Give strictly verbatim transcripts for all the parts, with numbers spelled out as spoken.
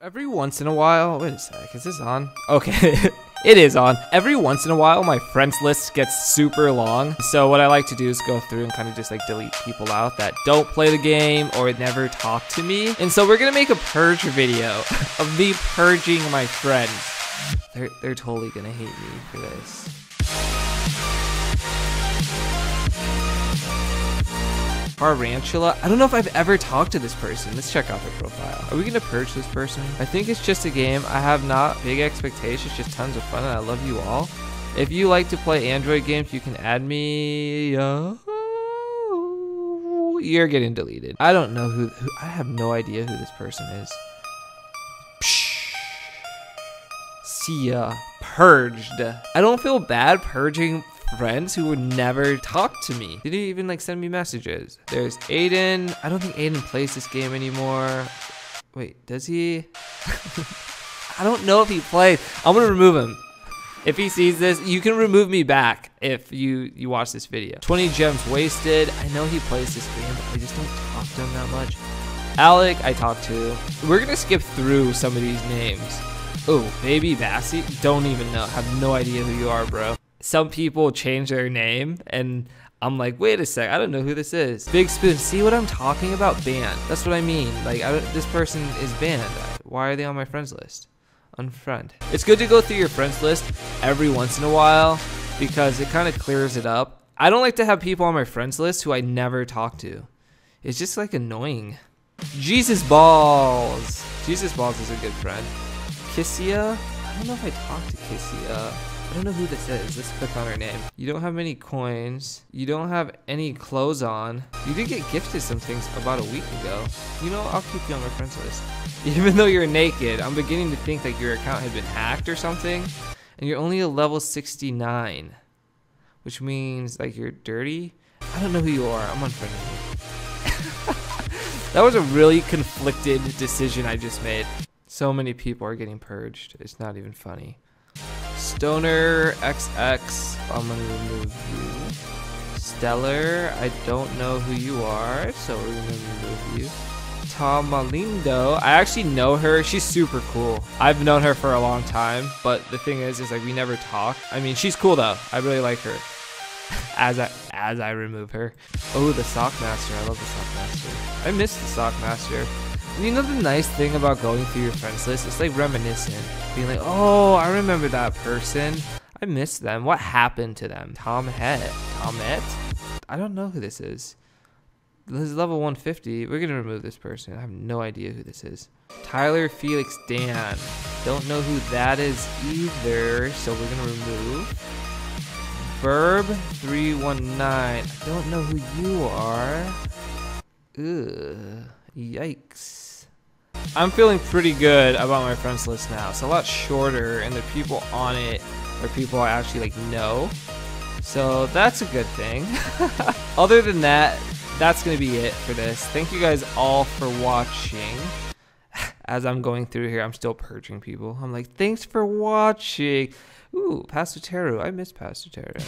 Every once in a while, wait a sec, is this on? Okay. It is on. Every once in a while, my friends list gets super long. So what I like to do is go through and kind of just like delete people out that don't play the game or never talk to me. And so we're gonna make a purge video of me purging my friends. They're, they're totally gonna hate me for this. Tarantula. I don't know if I've ever talked to this person. Let's check out their profile. Are we gonna purge this person? I think it's just a game. I have not big expectations, just tons of fun, and I love you all. If you like to play Android games, you can add me. Oh, you're getting deleted. I don't know who, who I have no idea who this person is. Psh. See ya. Purged. I don't feel bad purging friends who would never talk to me. They didn't even like send me messages. There's Aiden. I don't think Aiden plays this game anymore. Wait, does he? I don't know if he plays. I'm gonna remove him. If he sees this, you can remove me back if you, you watch this video. twenty gems wasted. I know he plays this game, but I just don't talk to him that much. Alec, I talk to. We're gonna skip through some of these names. Oh, baby Bassie? Don't even know. Have no idea who you are, bro. Some people change their name and I'm like, wait a sec, I don't know who this is. Big Spoon, see what I'm talking about? Banned. That's what I mean. Like, I don't, this person is banned. Why are they on my friends list? Unfriend. It's good to go through your friends list every once in a while because it kind of clears it up. I don't like to have people on my friends list who I never talk to. It's just like annoying. Jesus Balls. Jesus Balls is a good friend. Kissia? I don't know if I talked to Kissia. I don't know who this is. Let's click on her name. You don't have many coins. You don't have any clothes on. You did get gifted some things about a week ago. You know, I'll keep you on my friends list. Even though you're naked, I'm beginning to think that your account had been hacked or something. And you're only a level sixty-nine. Which means, like, you're dirty. I don't know who you are. I'm unfriending you. That was a really conflicted decision I just made. So many people are getting purged. It's not even funny. Donor X X, I'm gonna remove you. Stellar, I don't know who you are, so we're gonna remove you. Tom Malindo, I actually know her, she's super cool. I've known her for a long time, but the thing is, is like we never talk. I mean, she's cool though, I really like her. As I, as I remove her. Oh, the Sock Master, I love the Sock Master. I miss the Sock Master. You know the nice thing about going through your friends list? It's like reminiscent. Being like, oh, I remember that person. I miss them. What happened to them? Tom Het. Tom Het? I don't know who this is. This is level one fifty. We're going to remove this person. I have no idea who this is. Tyler Felix Dan. Don't know who that is either. So we're going to remove. Burb three one nine. I don't know who you are. Ugh. Yikes. I'm feeling pretty good about my friends list now. It's a lot shorter and the people on it are people I actually like know. So that's a good thing. Other than that, that's gonna be it for this. Thank you guys all for watching. As I'm going through here, I'm still purging people. I'm like, thanks for watching. Ooh, Pastor Teru. I miss Pastor Teru.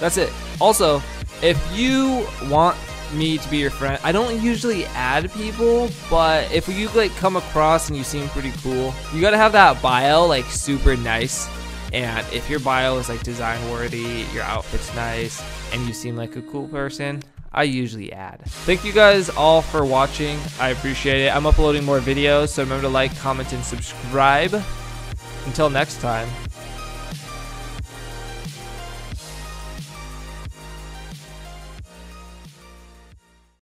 That's it. Also, if you want me to be your friend, I don't usually add people, but if you like come across and you seem pretty cool, you gotta have that bio like super nice. And if your bio is like design worthy, your outfit's nice, and you seem like a cool person, I usually add. Thank you guys all for watching. I appreciate it. I'm uploading more videos, so remember to like, comment, and subscribe. Until next time.